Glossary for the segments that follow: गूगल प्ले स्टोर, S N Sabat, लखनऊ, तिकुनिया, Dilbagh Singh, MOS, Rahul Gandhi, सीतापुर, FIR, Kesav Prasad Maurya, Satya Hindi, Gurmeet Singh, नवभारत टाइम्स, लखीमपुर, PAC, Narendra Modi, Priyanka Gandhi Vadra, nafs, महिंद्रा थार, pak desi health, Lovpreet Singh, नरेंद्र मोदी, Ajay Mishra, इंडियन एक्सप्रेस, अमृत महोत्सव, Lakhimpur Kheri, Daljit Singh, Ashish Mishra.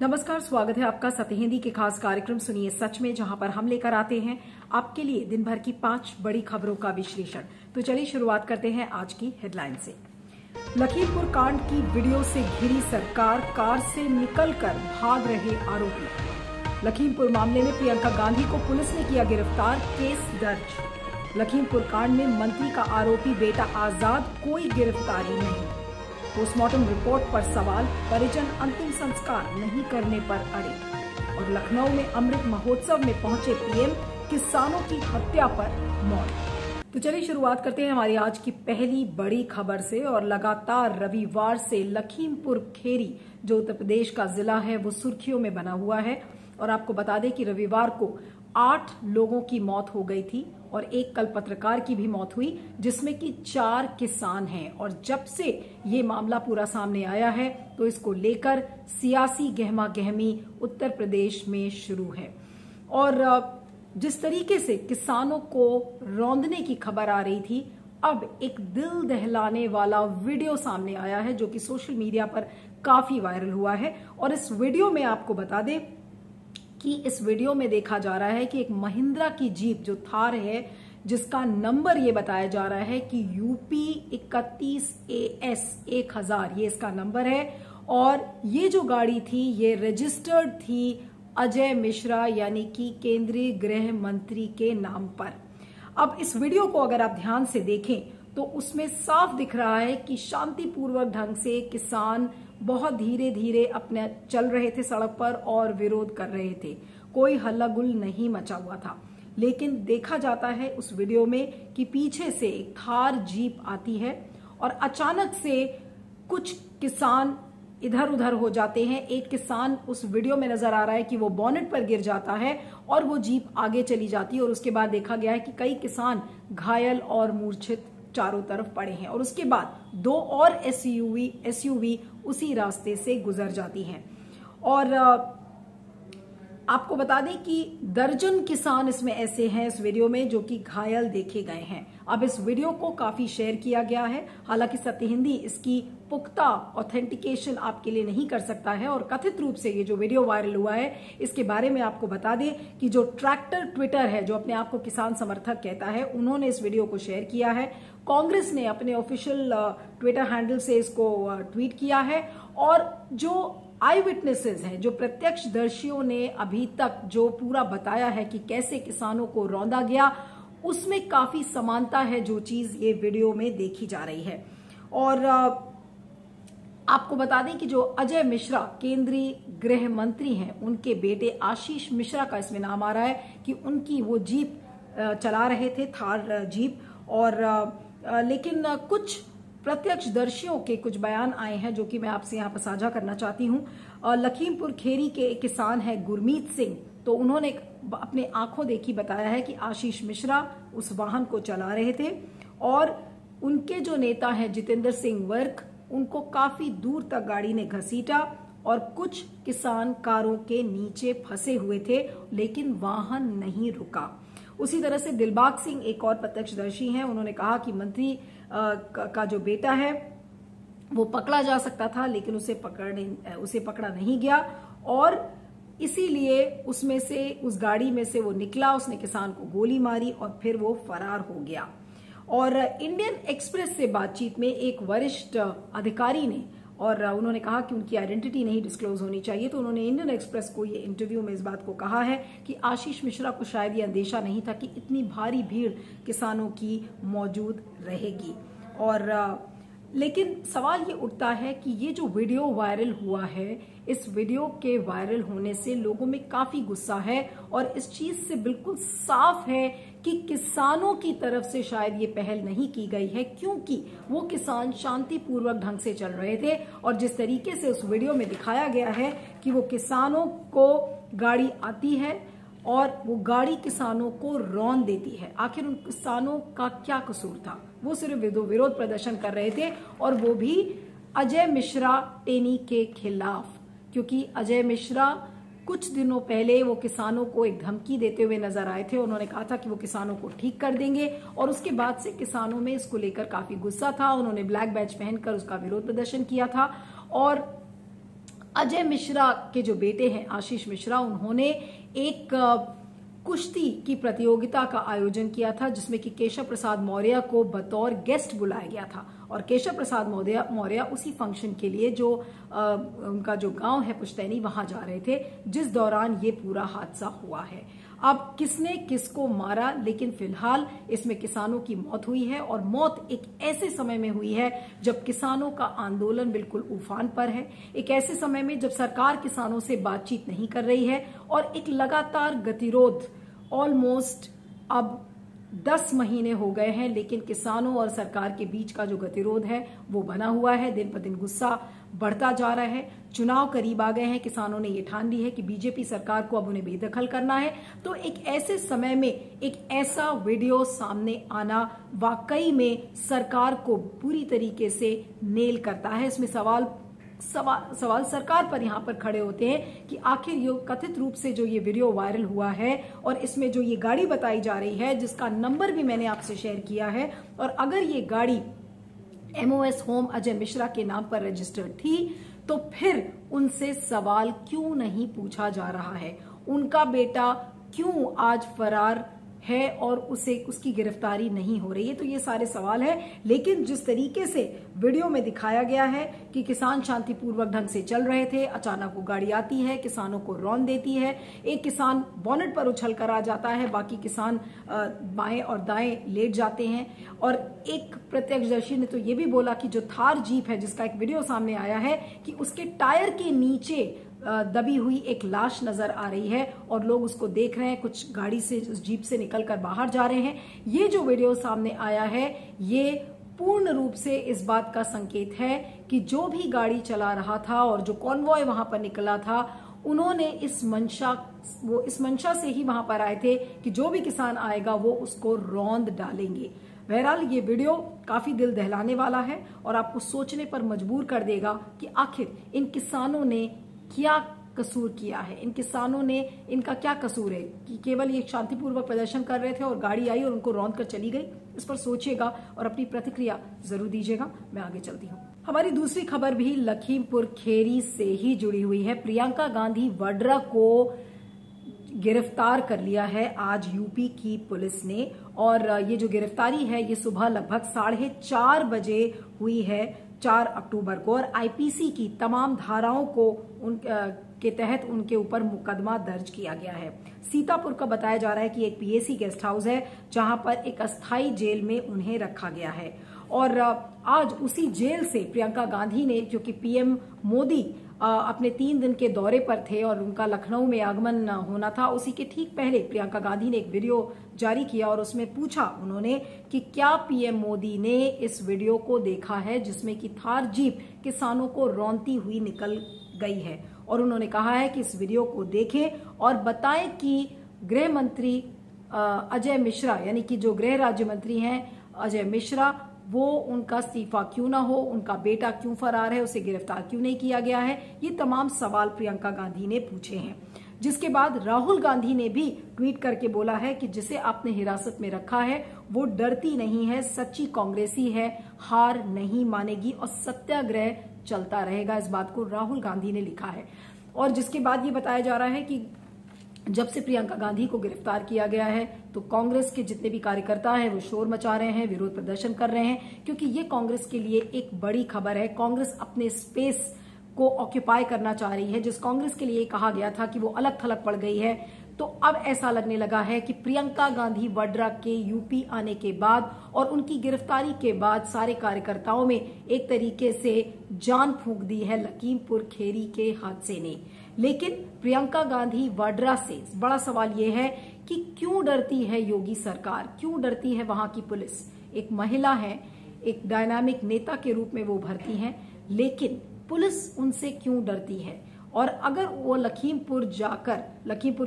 नमस्कार, स्वागत है आपका सत्यहिंदी के खास कार्यक्रम सुनिए सच में, जहां पर हम लेकर आते हैं आपके लिए दिन भर की 5 बड़ी खबरों का विश्लेषण। तो चलिए शुरुआत करते हैं आज की हेडलाइन से। लखीमपुर कांड की वीडियो से घिरी सरकार, कार से निकलकर भाग रहे आरोपी। लखीमपुर मामले में प्रियंका गांधी को पुलिस ने किया गिरफ्तार, केस दर्ज। लखीमपुर कांड में मंत्री का आरोपी बेटा आजाद, कोई गिरफ्तारी नहीं। पोस्टमार्टम रिपोर्ट पर सवाल, परिजन अंतिम संस्कार नहीं करने पर अड़े। और लखनऊ में अमृत महोत्सव में पहुंचे पीएम, किसानों की हत्या पर मौन। तो चलिए शुरुआत करते हैं हमारी आज की पहली बड़ी खबर से। और लगातार रविवार से लखीमपुर खेरी, जो उत्तर प्रदेश का जिला है, वो सुर्खियों में बना हुआ है। और आपको बता दें कि रविवार को 8 लोगों की मौत हो गई थी और एक कल पत्रकार की भी मौत हुई, जिसमें कि 4 किसान हैं। और जब से ये मामला पूरा सामने आया है तो इसको लेकर सियासी गहमा गहमी उत्तर प्रदेश में शुरू है। और जिस तरीके से किसानों को रौंदने की खबर आ रही थी, अब एक दिल दहलाने वाला वीडियो सामने आया है, जो कि सोशल मीडिया पर काफी वायरल हुआ है। और इस वीडियो में आपको बता दें कि इस वीडियो में देखा जा रहा है कि एक महिंद्रा की जीप, जो थार है, जिसका नंबर ये बताया जा रहा है कि यूपी 31AS 1000, ये इसका नंबर है। और ये जो गाड़ी थी ये रजिस्टर्ड थी अजय मिश्रा, यानी कि केंद्रीय गृह मंत्री के नाम पर। अब इस वीडियो को अगर आप ध्यान से देखें तो उसमें साफ दिख रहा है कि शांतिपूर्वक ढंग से किसान बहुत धीरे धीरे अपने चल रहे थे सड़क पर और विरोध कर रहे थे, कोई हल्ला गुल नहीं मचा हुआ था। लेकिन देखा जाता है उस वीडियो में कि पीछे से एक थार जीप आती है और अचानक से कुछ किसान इधर उधर हो जाते हैं। एक किसान उस वीडियो में नजर आ रहा है कि वो बोनेट पर गिर जाता है और वो जीप आगे चली जाती है। और उसके बाद देखा गया है कि कई किसान घायल और मूर्छित चारों तरफ पड़े हैं। और उसके बाद 2 और एसयूवी उसी रास्ते से गुजर जाती हैं। और आपको बता दें कि दर्जन किसान इसमें ऐसे हैं इस वीडियो में, जो कि घायल देखे गए हैं। अब इस वीडियो को काफी शेयर किया गया है। हालांकि सत्यहिंदी इसकी पुख्ता ऑथेंटिकेशन आपके लिए नहीं कर सकता है। और कथित रूप से ये जो वीडियो वायरल हुआ है, इसके बारे में आपको बता दें कि जो ट्रैक्टर ट्विटर है, जो अपने आप को किसान समर्थक कहता है, उन्होंने इस वीडियो को शेयर किया है। कांग्रेस ने अपने ऑफिशियल ट्विटर हैंडल से इसको ट्वीट किया है। और जो आई विटनेसेस हैं, जो प्रत्यक्षदर्शियों ने अभी तक जो पूरा बताया है कि कैसे किसानों को रौंदा गया, उसमें काफी समानता है जो चीज ये वीडियो में देखी जा रही है। और आपको बता दें कि जो अजय मिश्रा केंद्रीय गृह मंत्री हैं, उनके बेटे आशीष मिश्रा का इसमें नाम आ रहा है कि उनकी वो जीप चला रहे थे, थार जीप। और लेकिन कुछ प्रत्यक्षदर्शियों के कुछ बयान आए हैं, जो कि मैं आपसे यहाँ पर साझा करना चाहती हूँ। लखीमपुर खेरी के एक किसान है गुरमीत सिंह, तो उन्होंने अपने आंखों देखी बताया है कि आशीष मिश्रा उस वाहन को चला रहे थे और उनके जो नेता हैं जितेंद्र सिंह वर्क, उनको काफी दूर तक गाड़ी ने घसीटा और कुछ किसान कारों के नीचे फंसे हुए थे, लेकिन वाहन नहीं रुका। उसी तरह से दिलबाग सिंह एक और प्रत्यक्षदर्शी हैं, उन्होंने कहा कि मंत्री का जो बेटा है वो पकड़ा जा सकता था, लेकिन उसे पकड़ा नहीं गया और इसीलिए उसमें से, उस गाड़ी में से वो निकला, उसने किसान को गोली मारी और फिर वो फरार हो गया। और इंडियन एक्सप्रेस से बातचीत में एक वरिष्ठ अधिकारी ने, और उन्होंने कहा कि उनकी आइडेंटिटी नहीं डिस्क्लोज होनी चाहिए, तो उन्होंने इंडियन एक्सप्रेस को ये इंटरव्यू में इस बात को कहा है कि आशीष मिश्रा को शायद ये अंदेशा नहीं था कि इतनी भारी भीड़ किसानों की मौजूद रहेगी। और लेकिन सवाल ये उठता है कि ये जो वीडियो वायरल हुआ है, इस वीडियो के वायरल होने से लोगों में काफी गुस्सा है और इस चीज से बिल्कुल साफ है कि किसानों की तरफ से शायद ये पहल नहीं की गई है, क्योंकि वो किसान शांतिपूर्वक ढंग से चल रहे थे। और जिस तरीके से उस वीडियो में दिखाया गया है कि वो किसानों को गाड़ी आती है और वो गाड़ी किसानों को रौंद देती है। आखिर उन किसानों का क्या कसूर था? वो सिर्फ विरोध प्रदर्शन कर रहे थे, और वो भी अजय मिश्रा टेनी के खिलाफ, क्योंकि अजय मिश्रा कुछ दिनों पहले वो किसानों को एक धमकी देते हुए नजर आए थे। उन्होंने कहा था कि वो किसानों को ठीक कर देंगे, और उसके बाद से किसानों में इसको लेकर काफी गुस्सा था। उन्होंने ब्लैक बैज पहनकर उसका विरोध प्रदर्शन किया था। और अजय मिश्रा के जो बेटे हैं आशीष मिश्रा, उन्होंने एक कुश्ती की प्रतियोगिता का आयोजन किया था जिसमें कि केशव प्रसाद मौर्य को बतौर गेस्ट बुलाया गया था। और केशव प्रसाद मौर्य उसी फंक्शन के लिए जो उनका जो गांव है पुश्तैनी, वहां जा रहे थे, जिस दौरान ये पूरा हादसा हुआ है। अब किसने किसको मारा, लेकिन फिलहाल इसमें किसानों की मौत हुई है, और मौत एक ऐसे समय में हुई है जब किसानों का आंदोलन बिल्कुल उफान पर है, एक ऐसे समय में जब सरकार किसानों से बातचीत नहीं कर रही है, और एक लगातार गतिरोध ऑलमोस्ट अब 10 महीने हो गए हैं, लेकिन किसानों और सरकार के बीच का जो गतिरोध है वो बना हुआ है। दिन पर दिन गुस्सा बढ़ता जा रहा है। चुनाव करीब आ गए हैं, किसानों ने ये ठान ली है कि बीजेपी सरकार को अब उन्हें बेदखल करना है। तो एक ऐसे समय में एक ऐसा वीडियो सामने आना वाकई में सरकार को पूरी तरीके से नेल करता है। इसमें सवाल सरकार पर यहाँ पर खड़े होते हैं कि आखिर ये कथित रूप से जो ये वीडियो वायरल हुआ है और इसमें जो ये गाड़ी बताई जा रही है, जिसका नंबर भी मैंने आपसे शेयर किया है, और अगर ये गाड़ी MOS होम अजय मिश्रा के नाम पर रजिस्टर्ड थी तो फिर उनसे सवाल क्यों नहीं पूछा जा रहा है, उनका बेटा क्यों आज फरार है और उसे उसकी गिरफ्तारी नहीं हो रही है। तो ये सारे सवाल है, लेकिन जिस तरीके से वीडियो में दिखाया गया है कि किसान शांतिपूर्वक ढंग से चल रहे थे, अचानक वो गाड़ी आती है, किसानों को रौंद देती है, एक किसान बोनेट पर उछल कर आ जाता है, बाकी किसान बाएं और दाएं लेट जाते हैं। और एक प्रत्यक्षदर्शी ने तो ये भी बोला कि जो थार जीप है, जिसका एक वीडियो सामने आया है, कि उसके टायर के नीचे दबी हुई एक लाश नजर आ रही है और लोग उसको देख रहे हैं, कुछ गाड़ी से जीप से निकलकर बाहर जा रहे हैं। ये जो वीडियो सामने आया है ये पूर्ण रूप से इस बात का संकेत है कि जो भी गाड़ी चला रहा था और जो कॉन्वॉय वहां पर निकला था, उन्होंने इस मंशा से ही वहां पर आए थे कि जो भी किसान आएगा वो उसको रौंद डालेंगे। बहरहाल ये वीडियो काफी दिल दहलाने वाला है और आपको सोचने पर मजबूर कर देगा कि आखिर इन किसानों ने क्या कसूर किया है, इन किसानों ने इनका क्या कसूर है कि केवल ये शांतिपूर्वक प्रदर्शन कर रहे थे और गाड़ी आई और उनको रौंद कर चली गई। इस पर सोचिएगा और अपनी प्रतिक्रिया जरूर दीजिएगा। मैं आगे चलती हूँ। हमारी दूसरी खबर भी लखीमपुर खेरी से ही जुड़ी हुई है। प्रियंका गांधी वड्रा को गिरफ्तार कर लिया है आज यूपी की पुलिस ने, और ये जो गिरफ्तारी है ये सुबह लगभग 4:30 बजे हुई है 4 अक्टूबर को, और IPC की तमाम धाराओं को के तहत उनके ऊपर मुकदमा दर्ज किया गया है। सीतापुर का बताया जा रहा है कि एक PAC गेस्ट हाउस है जहां पर एक अस्थाई जेल में उन्हें रखा गया है, और आज उसी जेल से प्रियंका गांधी ने, जो कि PM मोदी अपने 3 दिन के दौरे पर थे और उनका लखनऊ में आगमन होना था, उसी के ठीक पहले प्रियंका गांधी ने एक वीडियो जारी किया और उसमें पूछा उन्होंने कि क्या PM मोदी ने इस वीडियो को देखा है जिसमें कि थार जीप किसानों को रौंदती हुई निकल गई है। और उन्होंने कहा है कि इस वीडियो को देखें और बताएं कि गृह मंत्री अजय मिश्रा, यानी कि जो गृह राज्य मंत्री हैं अजय मिश्रा, वो उनका इस्तीफा क्यों ना हो, उनका बेटा क्यों फरार है, उसे गिरफ्तार क्यों नहीं किया गया है। ये तमाम सवाल प्रियंका गांधी ने पूछे हैं, जिसके बाद राहुल गांधी ने भी ट्वीट करके बोला है कि जिसे आपने हिरासत में रखा है वो डरती नहीं है, सच्ची कांग्रेसी है, हार नहीं मानेगी और सत्याग्रह चलता रहेगा। इस बात को राहुल गांधी ने लिखा है। और जिसके बाद ये बताया जा रहा है कि जब से प्रियंका गांधी को गिरफ्तार किया गया है तो कांग्रेस के जितने भी कार्यकर्ता हैं वो शोर मचा रहे हैं, विरोध प्रदर्शन कर रहे हैं, क्योंकि ये कांग्रेस के लिए एक बड़ी खबर है। कांग्रेस अपने स्पेस को ऑक्यूपाई करना चाह रही है। जिस कांग्रेस के लिए कहा गया था कि वो अलग थलग पड़ गई है, तो अब ऐसा लगने लगा है कि प्रियंका गांधी वाड्रा के यूपी आने के बाद और उनकी गिरफ्तारी के बाद सारे कार्यकर्ताओं में एक तरीके से जान फूंक दी है लखीमपुर खेरी के हादसे ने। लेकिन प्रियंका गांधी वाड्रा से बड़ा सवाल यह है कि क्यों डरती है योगी सरकार, क्यों डरती है वहां की पुलिस। एक महिला है, एक डायनामिक नेता के रूप में वो उभरती है, लेकिन पुलिस उनसे क्यों डरती है। और अगर वो लखीमपुर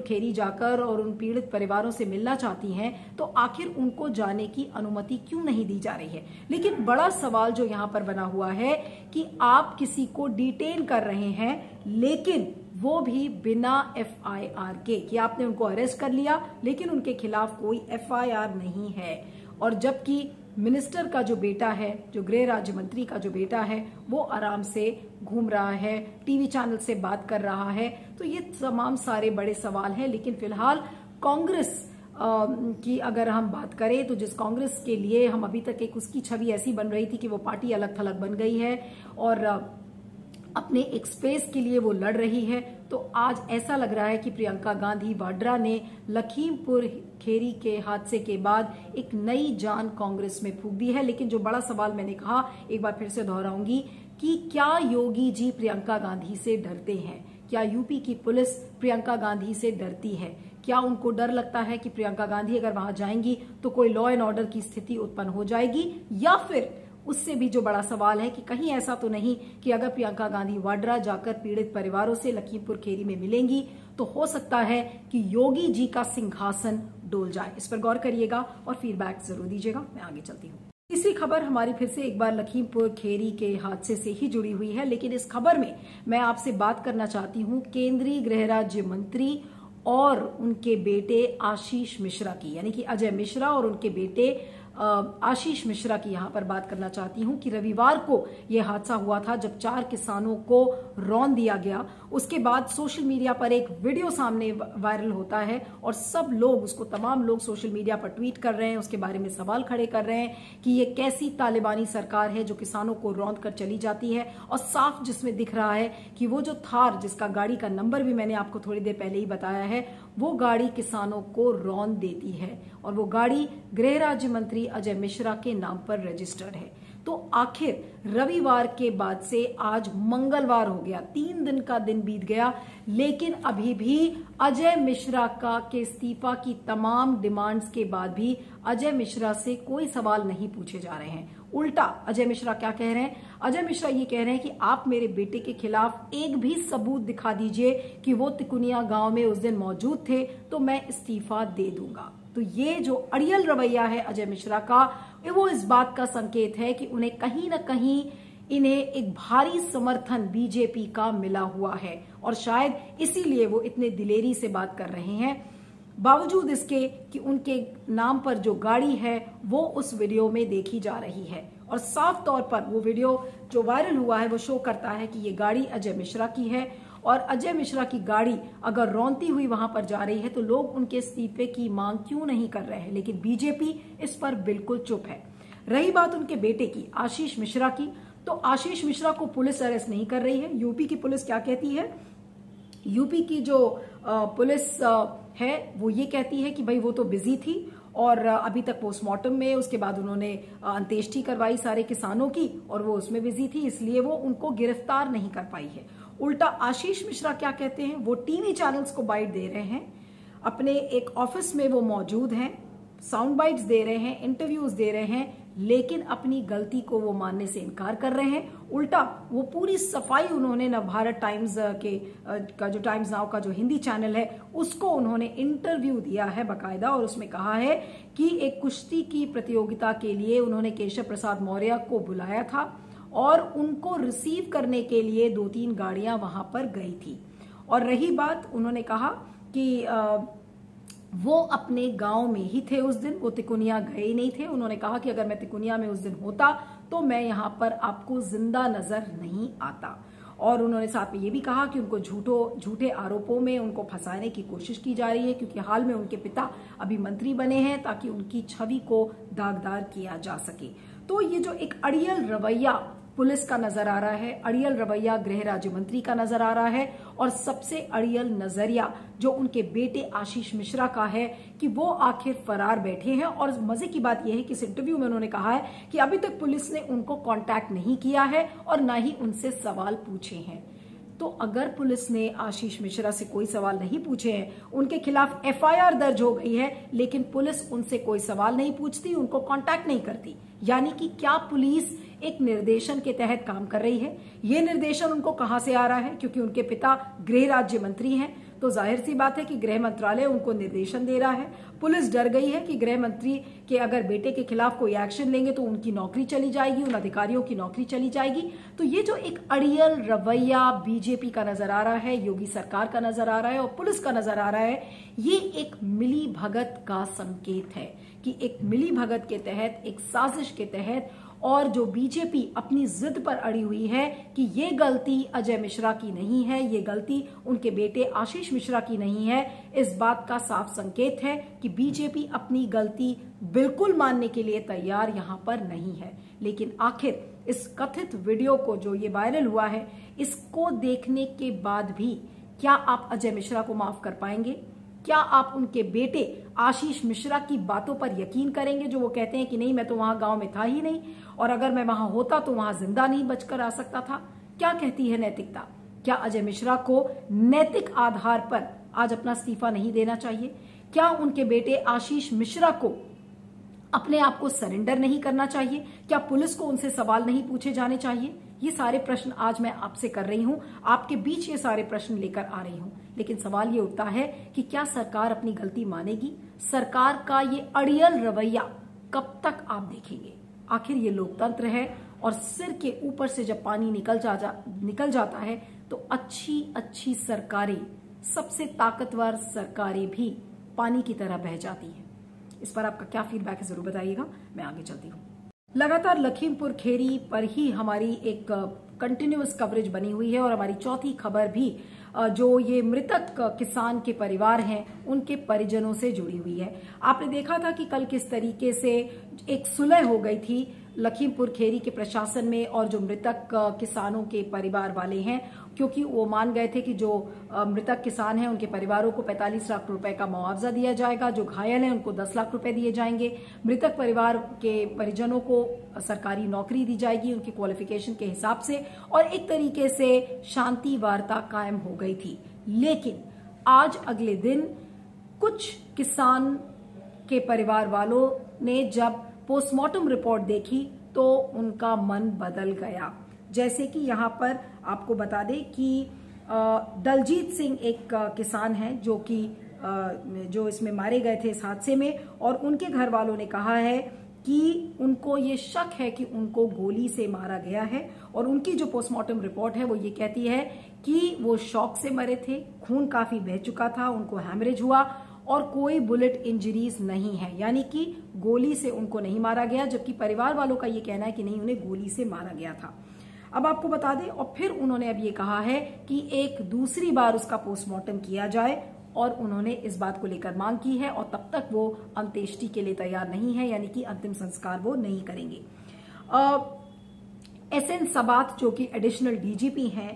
खेरी जाकर और उन पीड़ित परिवारों से मिलना चाहती हैं तो आखिर उनको जाने की अनुमति क्यों नहीं दी जा रही है। लेकिन बड़ा सवाल जो यहाँ पर बना हुआ है कि आप किसी को डिटेन कर रहे हैं, लेकिन वो भी बिना FIR के, कि आपने उनको अरेस्ट कर लिया लेकिन उनके खिलाफ कोई FIR नहीं है। और जबकि मिनिस्टर का जो बेटा है, जो गृह राज्य मंत्री का जो बेटा है, वो आराम से घूम रहा है, टीवी चैनल से बात कर रहा है। तो ये तमाम सारे बड़े सवाल हैं। लेकिन फिलहाल कांग्रेस की अगर हम बात करें तो जिस कांग्रेस के लिए हम अभी तक एक उसकी छवि ऐसी बन रही थी कि वो पार्टी अलग थलग बन गई है और अपने एक स्पेस के लिए वो लड़ रही है, तो आज ऐसा लग रहा है कि प्रियंका गांधी वाड्रा ने लखीमपुर खेरी के हादसे के बाद एक नई जान कांग्रेस में फूंक दी है। लेकिन जो बड़ा सवाल मैंने कहा, एक बार फिर से दोहराऊंगी कि क्या योगी जी प्रियंका गांधी से डरते हैं? क्या यूपी की पुलिस प्रियंका गांधी से डरती है? क्या उनको डर लगता है कि प्रियंका गांधी अगर वहां जाएंगी तो कोई लॉ एंड ऑर्डर की स्थिति उत्पन्न हो जाएगी? या फिर उससे भी जो बड़ा सवाल है कि कहीं ऐसा तो नहीं कि अगर प्रियंका गांधी वाड्रा जाकर पीड़ित परिवारों से लखीमपुर खेरी में मिलेंगी तो हो सकता है कि योगी जी का सिंहासन डोल जाए। इस पर गौर करिएगा और फीडबैक जरूर दीजिएगा। मैं आगे चलती हूँ। तीसरी खबर हमारी फिर से एक बार लखीमपुर खेरी के हादसे से ही जुड़ी हुई है, लेकिन इस खबर में मैं आपसे बात करना चाहती हूँ केंद्रीय गृह राज्य मंत्री और उनके बेटे आशीष मिश्रा की, यानी कि अजय मिश्रा और उनके बेटे आशीष मिश्रा की यहाँ पर बात करना चाहती हूँ कि रविवार को यह हादसा हुआ था जब 4 किसानों को रौंद दिया गया। उसके बाद सोशल मीडिया पर एक वीडियो सामने वायरल होता है और सब लोग उसको, तमाम लोग सोशल मीडिया पर ट्वीट कर रहे हैं, उसके बारे में सवाल खड़े कर रहे हैं कि ये कैसी तालिबानी सरकार है जो किसानों को रौंद कर चली जाती है। और साफ जिसमें दिख रहा है कि वो जो थार, जिसका गाड़ी का नंबर भी मैंने आपको थोड़ी देर पहले ही बताया है, वो गाड़ी किसानों को रौंद देती है और वो गाड़ी गृह राज्य मंत्री अजय मिश्रा के नाम पर रजिस्टर्ड है। तो आखिर रविवार के बाद से आज मंगलवार हो गया, 3 दिन का दिन बीत गया, लेकिन अभी भी अजय मिश्रा का के इस्तीफा की तमाम डिमांड्स के बाद भी अजय मिश्रा से कोई सवाल नहीं पूछे जा रहे हैं। उल्टा अजय मिश्रा क्या कह रहे हैं? अजय मिश्रा ये कह रहे हैं कि आप मेरे बेटे के खिलाफ एक भी सबूत दिखा दीजिए कि वो तिकुनिया गांव में उस दिन मौजूद थे तो मैं इस्तीफा दे दूंगा। तो ये जो अड़ियल रवैया है अजय मिश्रा का, वो इस बात का संकेत है कि उन्हें कहीं ना कहीं, इन्हें एक भारी समर्थन बीजेपी का मिला हुआ है और शायद इसीलिए वो इतने दिलेरी से बात कर रहे हैं, बावजूद इसके कि उनके नाम पर जो गाड़ी है वो उस वीडियो में देखी जा रही है। और साफ तौर पर वो वीडियो जो वायरल हुआ है वो शो करता है कि ये गाड़ी अजय मिश्रा की है और अजय मिश्रा की गाड़ी अगर रौंदती हुई वहां पर जा रही है तो लोग उनके इस्तीफे की मांग क्यों नहीं कर रहे हैं? लेकिन बीजेपी इस पर बिल्कुल चुप है। रही बात उनके बेटे की, आशीष मिश्रा की, तो आशीष मिश्रा को पुलिस अरेस्ट नहीं कर रही है। यूपी की पुलिस क्या कहती है? यूपी की जो पुलिस है वो ये कहती है कि भाई वो तो बिजी थी और अभी तक पोस्टमार्टम में, उसके बाद उन्होंने अंत्येष्टि करवाई सारे किसानों की और वो उसमें बिजी थी, इसलिए वो उनको गिरफ्तार नहीं कर पाई है। उल्टा आशीष मिश्रा क्या कहते हैं? वो टीवी चैनल्स को बाइट दे रहे हैं, अपने एक ऑफिस में वो मौजूद हैं, साउंड बाइट्स दे रहे हैं, इंटरव्यूज दे रहे हैं, लेकिन अपनी गलती को वो मानने से इनकार कर रहे हैं। उल्टा वो पूरी सफाई उन्होंने नवभारत टाइम्स का जो टाइम्स नाउ का जो हिंदी चैनल है उसको उन्होंने इंटरव्यू दिया है बकायदा और उसमें कहा है कि एक कुश्ती की प्रतियोगिता के लिए उन्होंने केशव प्रसाद मौर्य को बुलाया था और उनको रिसीव करने के लिए 2-3 गाड़ियां वहां पर गई थी। और रही बात, उन्होंने कहा कि वो अपने गांव में ही थे उस दिन, वो तिकुनिया गए नहीं थे। उन्होंने कहा कि अगर मैं तिकुनिया में उस दिन होता तो मैं यहाँ पर आपको जिंदा नजर नहीं आता। और उन्होंने साथ में ये भी कहा कि उनको झूठे आरोपों में उनको फंसाने की कोशिश की जा रही है क्योंकि हाल में उनके पिता अभी मंत्री बने हैं ताकि उनकी छवि को दागदार किया जा सके। तो ये जो एक अड़ियल रवैया पुलिस का नजर आ रहा है, अड़ियल रवैया गृह राज्य मंत्री का नजर आ रहा है और सबसे अड़ियल नजरिया जो उनके बेटे आशीष मिश्रा का है कि वो आखिर फरार बैठे हैं। और मजे की बात यह है कि इस इंटरव्यू में उन्होंने कहा है कि अभी तक पुलिस ने उनको कांटेक्ट नहीं किया है और ना ही उनसे सवाल पूछे हैं। तो अगर पुलिस ने आशीष मिश्रा से कोई सवाल नहीं पूछे हैं, उनके खिलाफ एफआईआर दर्ज हो गई है, लेकिन पुलिस उनसे कोई सवाल नहीं पूछती, उनको कांटेक्ट नहीं करती, यानी कि क्या पुलिस एक निर्देशन के तहत काम कर रही है? ये निर्देशन उनको कहां से आ रहा है? क्योंकि उनके पिता गृह राज्य मंत्री हैं, तो जाहिर सी बात है कि गृह मंत्रालय उनको निर्देशन दे रहा है। पुलिस डर गई है कि गृह मंत्री के अगर बेटे के खिलाफ कोई एक्शन लेंगे तो उनकी नौकरी चली जाएगी, उन अधिकारियों की नौकरी चली जाएगी। तो ये जो एक अड़ियल रवैया बीजेपी का नजर आ रहा है, योगी सरकार का नजर आ रहा है और पुलिस का नजर आ रहा है, ये एक मिली भगत का संकेत है कि एक मिली भगत के तहत, एक साजिश के तहत, और जो बीजेपी अपनी जिद पर अड़ी हुई है कि ये गलती अजय मिश्रा की नहीं है, ये गलती उनके बेटे आशीष मिश्रा की नहीं है, इस बात का साफ संकेत है कि बीजेपी अपनी गलती बिल्कुल मानने के लिए तैयार यहाँ पर नहीं है। लेकिन आखिर इस कथित वीडियो को, जो ये वायरल हुआ है, इसको देखने के बाद भी क्या आप अजय मिश्रा को माफ कर पाएंगे? क्या आप उनके बेटे आशीष मिश्रा की बातों पर यकीन करेंगे, जो वो कहते हैं कि नहीं, मैं तो वहां गांव में था ही नहीं, और अगर मैं वहां होता तो वहां जिंदा नहीं बचकर आ सकता था? क्या कहती है नैतिकता? क्या अजय मिश्रा को नैतिक आधार पर आज अपना इस्तीफा नहीं देना चाहिए? क्या उनके बेटे आशीष मिश्रा को अपने आप को सरेंडर नहीं करना चाहिए? क्या पुलिस को उनसे सवाल नहीं पूछे जाने चाहिए? ये सारे प्रश्न आज मैं आपसे कर रही हूँ, आपके बीच ये सारे प्रश्न लेकर आ रही हूँ। लेकिन सवाल ये उठता है कि क्या सरकार अपनी गलती मानेगी? सरकार का ये अड़ियल रवैया कब तक आप देखेंगे? आखिर ये लोकतंत्र है, और सिर के ऊपर से जब पानी निकल जाता है तो अच्छी सरकारें, सबसे ताकतवर सरकारें भी पानी की तरह बह जाती हैं। इस पर आपका क्या फीडबैक है, जरूर बताइएगा। मैं आगे चलती हूँ। लगातार लखीमपुर खेरी पर ही हमारी एक कंटिन्यूअस कवरेज बनी हुई है, और हमारी चौथी खबर भी जो ये मृतक किसान के परिवार हैं, उनके परिजनों से जुड़ी हुई है। आपने देखा था कि कल किस तरीके से एक सुलह हो गई थी लखीमपुर खेरी के प्रशासन में, और जो मृतक किसानों के परिवार वाले हैं, क्योंकि वो मान गए थे कि जो मृतक किसान हैं उनके परिवारों को 45 लाख रुपए का मुआवजा दिया जाएगा, जो घायल हैं उनको 10 लाख रुपए दिए जाएंगे, मृतक परिवार के परिजनों को सरकारी नौकरी दी जाएगी उनकी क्वालिफिकेशन के हिसाब से, और एक तरीके से शांति वार्ता कायम हो गई थी। लेकिन आज अगले दिन कुछ किसान के परिवार वालों ने जब पोस्टमार्टम रिपोर्ट देखी तो उनका मन बदल गया। जैसे कि यहाँ पर आपको बता दें कि दलजीत सिंह एक किसान हैं जो कि जो इसमें मारे गए थे इस हादसे में, और उनके घर वालों ने कहा है कि उनको ये शक है कि उनको गोली से मारा गया है, और उनकी जो पोस्टमार्टम रिपोर्ट है वो ये कहती है कि वो शॉक से मरे थे, खून काफ़ी बह चुका था, उनको हैमरेज हुआ, और कोई बुलेट इंजरीज नहीं है, यानी कि गोली से उनको नहीं मारा गया। जबकि परिवार वालों का ये कहना है कि नहीं, उन्हें गोली से मारा गया था। अब आपको बता दें, और फिर उन्होंने अब ये कहा है कि एक दूसरी बार उसका पोस्टमार्टम किया जाए, और उन्होंने इस बात को लेकर मांग की है, और तब तक वो अंत्येष्टि के लिए तैयार नहीं है, यानी कि अंतिम संस्कार वो नहीं करेंगे। S N Sabat जो कि एडिशनल DGP हैं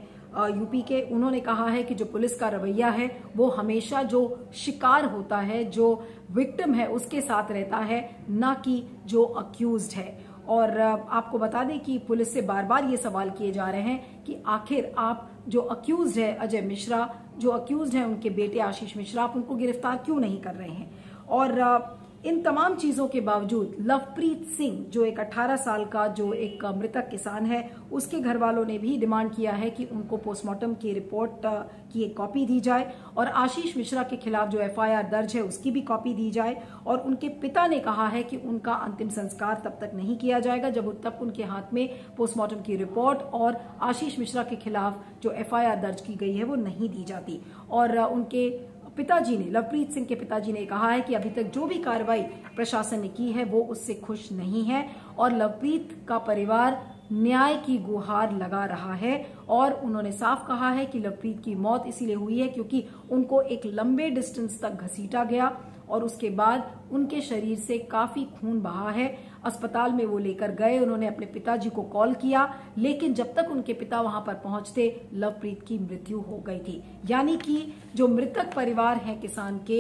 यूपी के, उन्होंने कहा है कि जो पुलिस का रवैया है वो हमेशा जो शिकार होता है, जो विक्टिम है, उसके साथ रहता है, ना कि जो अक्यूज्ड है। और आपको बता दें कि पुलिस से बार बार ये सवाल किए जा रहे हैं कि आखिर आप जो अक्यूज्ड है अजय मिश्रा, जो अक्यूज्ड है उनके बेटे आशीष मिश्रा, आप उनको गिरफ्तार क्यों नहीं कर रहे हैं? और इन तमाम चीज़ों के बावजूद लवप्रीत सिंह जो एक 18 साल का जो एक मृतक किसान है, उसके घर वालों ने भी डिमांड किया है कि उनको पोस्टमार्टम की रिपोर्ट की एक कॉपी दी जाए, और आशीष मिश्रा के खिलाफ जो FIR दर्ज है उसकी भी कॉपी दी जाए। और उनके पिता ने कहा है कि उनका अंतिम संस्कार तब तक नहीं किया जाएगा जब तक उनके हाथ में पोस्टमार्टम की रिपोर्ट और आशीष मिश्रा के खिलाफ जो FIR दर्ज की गई है वो नहीं दी जाती। और उनके पिताजी ने, लवप्रीत सिंह के पिताजी ने कहा है कि अभी तक जो भी कार्रवाई प्रशासन ने की है वो उससे खुश नहीं है, और लवप्रीत का परिवार न्याय की गुहार लगा रहा है। और उन्होंने साफ कहा है कि लवप्रीत की मौत इसीलिए हुई है क्योंकि उनको एक लंबे डिस्टेंस तक घसीटा गया, और उसके बाद उनके शरीर से काफी खून बहा है। अस्पताल में वो लेकर गए, उन्होंने अपने पिताजी को कॉल किया, लेकिन जब तक उनके पिता वहां पर पहुंचते लवप्रीत की मृत्यु हो गई थी। यानी कि जो मृतक परिवार है किसान के,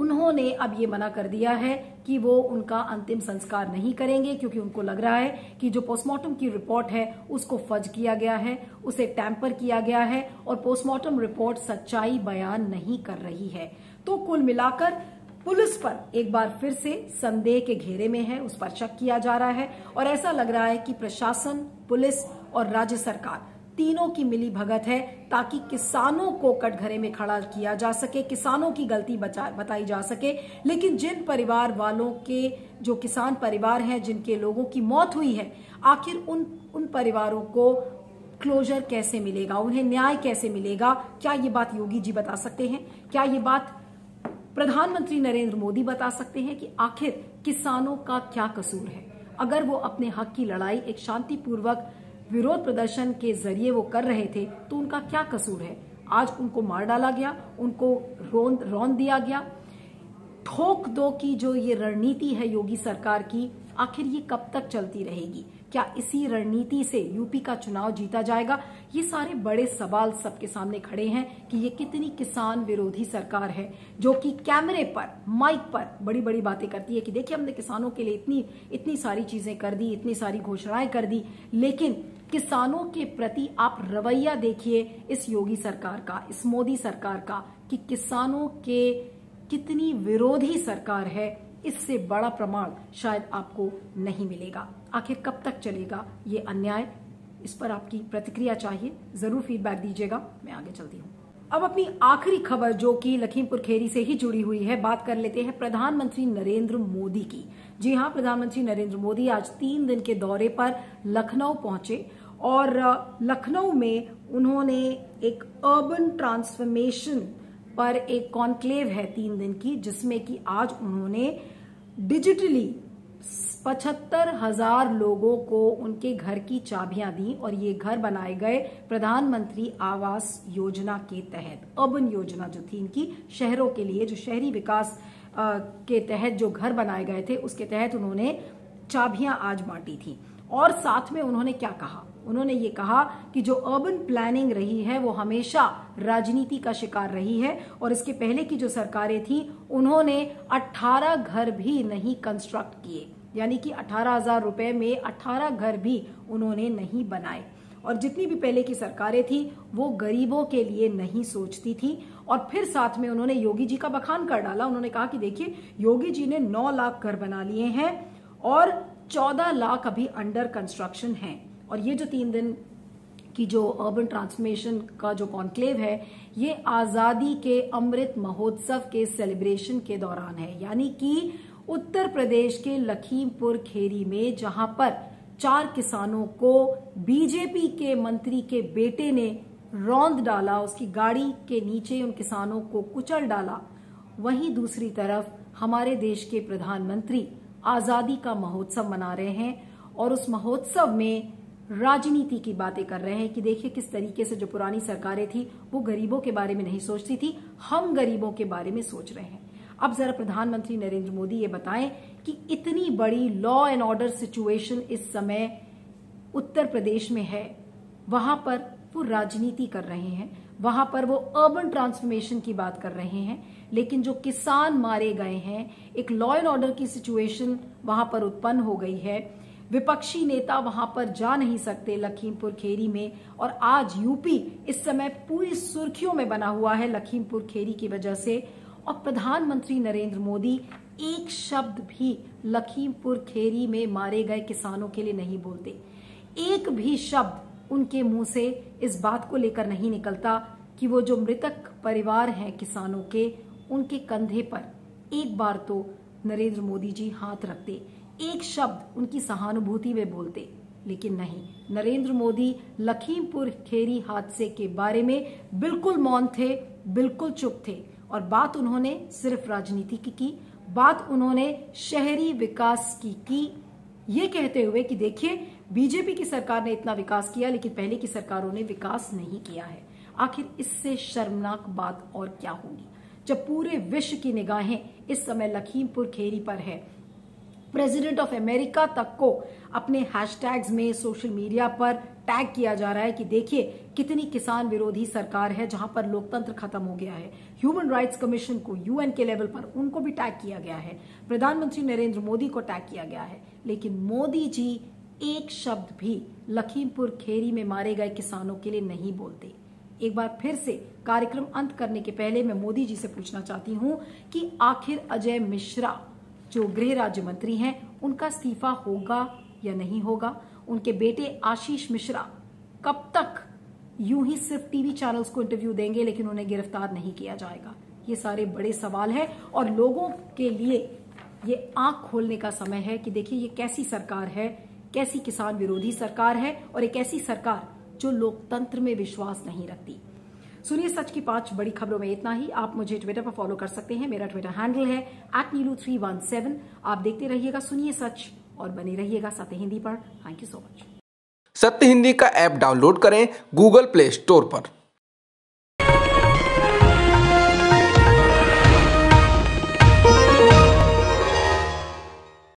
उन्होंने अब ये मना कर दिया है कि वो उनका अंतिम संस्कार नहीं करेंगे, क्योंकि उनको लग रहा है कि जो पोस्टमार्टम की रिपोर्ट है उसको फर्ज किया गया है, उसे टैंपर किया गया है, और पोस्टमार्टम रिपोर्ट सच्चाई बयान नहीं कर रही है। तो कुल मिलाकर पुलिस पर एक बार फिर से संदेह के घेरे में है, उस पर शक किया जा रहा है, और ऐसा लग रहा है कि प्रशासन, पुलिस और राज्य सरकार तीनों की मिली भगत है ताकि किसानों को कटघरे में खड़ा किया जा सके, किसानों की गलती बताई जा सके। लेकिन जिन परिवार वालों के, जो किसान परिवार हैं, जिनके लोगों की मौत हुई है, आखिर उन परिवारों को क्लोजर कैसे मिलेगा, उन्हें न्याय कैसे मिलेगा? क्या ये बात योगी जी बता सकते हैं? क्या ये बात प्रधानमंत्री नरेंद्र मोदी बता सकते हैं कि आखिर किसानों का क्या कसूर है? अगर वो अपने हक की लड़ाई एक शांतिपूर्वक विरोध प्रदर्शन के जरिए वो कर रहे थे तो उनका क्या कसूर है? आज उनको मार डाला गया, उनको रौंद दिया गया। ठोक दो की जो ये रणनीति है योगी सरकार की, आखिर ये कब तक चलती रहेगी? क्या इसी रणनीति से यूपी का चुनाव जीता जाएगा? ये सारे बड़े सवाल सबके सामने खड़े हैं कि ये कितनी किसान विरोधी सरकार है जो कि कैमरे पर, माइक पर बड़ी बड़ी बातें करती है कि देखिए हमने किसानों के लिए इतनी सारी चीजें कर दी, इतनी सारी घोषणाएं कर दी, लेकिन किसानों के प्रति आप रवैया देखिए इस योगी सरकार का, इस मोदी सरकार का, कि किसानों के कितनी विरोधी सरकार है। इससे बड़ा प्रमाण शायद आपको नहीं मिलेगा। आखिर कब तक चलेगा ये अन्याय? इस पर आपकी प्रतिक्रिया चाहिए, जरूर फीडबैक दीजिएगा। मैं आगे चलती हूँ। अब अपनी आखिरी खबर जो कि लखीमपुर खेरी से ही जुड़ी हुई है, बात कर लेते हैं प्रधानमंत्री नरेंद्र मोदी की। जी हाँ, प्रधानमंत्री नरेंद्र मोदी आज 3 दिन के दौरे पर लखनऊ पहुंचे और लखनऊ में उन्होंने एक अर्बन ट्रांसफॉर्मेशन पर एक कॉन्क्लेव है 3 दिन की, जिसमें कि आज उन्होंने डिजिटली 75,000 लोगों को उनके घर की चाबियां दी और ये घर बनाए गए प्रधानमंत्री आवास योजना के तहत। अर्बन योजना जो थी इनकी, शहरों के लिए, जो शहरी विकास के तहत जो घर बनाए गए थे, उसके तहत उन्होंने चाबियां आज बांटी थी। और साथ में उन्होंने क्या कहा? उन्होंने ये कहा कि जो अर्बन प्लानिंग रही है वो हमेशा राजनीति का शिकार रही है और इसके पहले की जो सरकारें थी उन्होंने 18 घर भी नहीं कंस्ट्रक्ट किए, यानी कि 18,000 रुपए में 18 घर भी उन्होंने नहीं बनाए। और जितनी भी पहले की सरकारें थी वो गरीबों के लिए नहीं सोचती थी। और फिर साथ में उन्होंने योगी जी का बखान कर डाला। उन्होंने कहा कि देखिए योगी जी ने 9 लाख घर बना लिए हैं और 14 लाख अभी अंडर कंस्ट्रक्शन हैं। और ये जो 3 दिन की जो अर्बन ट्रांसफॉर्मेशन का जो कॉन्क्लेव है ये आज़ादी के अमृत महोत्सव के सेलिब्रेशन के दौरान है, यानी कि उत्तर प्रदेश के लखीमपुर खेरी में, जहां पर 4 किसानों को बीजेपी के मंत्री के बेटे ने रौंद डाला, उसकी गाड़ी के नीचे उन किसानों को कुचल डाला। वहीं दूसरी तरफ हमारे देश के प्रधानमंत्री आज़ादी का महोत्सव मना रहे हैं और उस महोत्सव में राजनीति की बातें कर रहे हैं कि देखिए किस तरीके से जो पुरानी सरकारें थी वो गरीबों के बारे में नहीं सोचती थी, हम गरीबों के बारे में सोच रहे हैं। अब जरा प्रधानमंत्री नरेंद्र मोदी ये बताएं कि इतनी बड़ी लॉ एंड ऑर्डर सिचुएशन इस समय उत्तर प्रदेश में है, वहां पर वो राजनीति कर रहे हैं, वहां पर वो अर्बन ट्रांसफॉर्मेशन की बात कर रहे हैं, लेकिन जो किसान मारे गए हैं, एक लॉ एंड ऑर्डर की सिचुएशन वहां पर उत्पन्न हो गई है, विपक्षी नेता वहां पर जा नहीं सकते लखीमपुर खेरी में। और आज यूपी इस समय पूरी सुर्खियों में बना हुआ है लखीमपुर खेरी की वजह से। और प्रधानमंत्री नरेंद्र मोदी एक शब्द भी लखीमपुर खेरी में मारे गए किसानों के लिए नहीं बोलते, एक भी शब्द उनके मुंह से इस बात को लेकर नहीं निकलता कि वो जो मृतक परिवार हैं किसानों के, उनके कंधे पर एक बार तो नरेंद्र मोदी जी हाथ रखते, एक शब्द उनकी सहानुभूति में बोलते। लेकिन नहीं, नरेंद्र मोदी लखीमपुर खेरी हादसे के बारे में बिल्कुल मौन थे, बिल्कुल चुप थे। और बात उन्होंने सिर्फ राजनीति की, बात उन्होंने शहरी विकास की ये कहते हुए कि देखिए बीजेपी की सरकार ने इतना विकास किया लेकिन पहले की सरकारों ने विकास नहीं किया है। आखिर इससे शर्मनाक बात और क्या होगी, जब पूरे विश्व की निगाहें इस समय लखीमपुर खेरी पर है। प्रेसिडेंट ऑफ अमेरिका तक को अपने हैशटैग्स में, सोशल मीडिया पर टैग किया जा रहा है कि देखिए कितनी किसान विरोधी सरकार है, जहां पर लोकतंत्र खत्म हो गया है। ह्यूमन राइट्स कमीशन को, यूएन के लेवल पर उनको भी टैग किया गया है, प्रधानमंत्री नरेंद्र मोदी को टैग किया गया है। लेकिन मोदी जी एक शब्द भी लखीमपुर खेरी में मारे गए किसानों के लिए नहीं बोलते। एक बार फिर से कार्यक्रम अंत करने के पहले मैं मोदी जी से पूछना चाहती हूँ कि आखिर अजय मिश्रा जो गृह राज्य मंत्री हैं उनका इस्तीफा होगा या नहीं होगा? उनके बेटे आशीष मिश्रा कब तक यूं ही सिर्फ टीवी चैनल्स को इंटरव्यू देंगे लेकिन उन्हें गिरफ्तार नहीं किया जाएगा? ये सारे बड़े सवाल है और लोगों के लिए ये आंख खोलने का समय है कि देखिए ये कैसी सरकार है, कैसी किसान विरोधी सरकार है और एक ऐसी सरकार जो लोकतंत्र में विश्वास नहीं रखती। सुनिए सच की 5 बड़ी खबरों में इतना ही। आप मुझे ट्विटर पर फॉलो कर सकते हैं, मेरा ट्विटर हैंडल है @Nilu317। आप देखते रहिएगा, सुनिए सच और बने रहिएगा सत्यहिंदी पर। Thank you so much. Satyahindi का ऐप डाउनलोड करें गूगल प्ले स्टोर पर।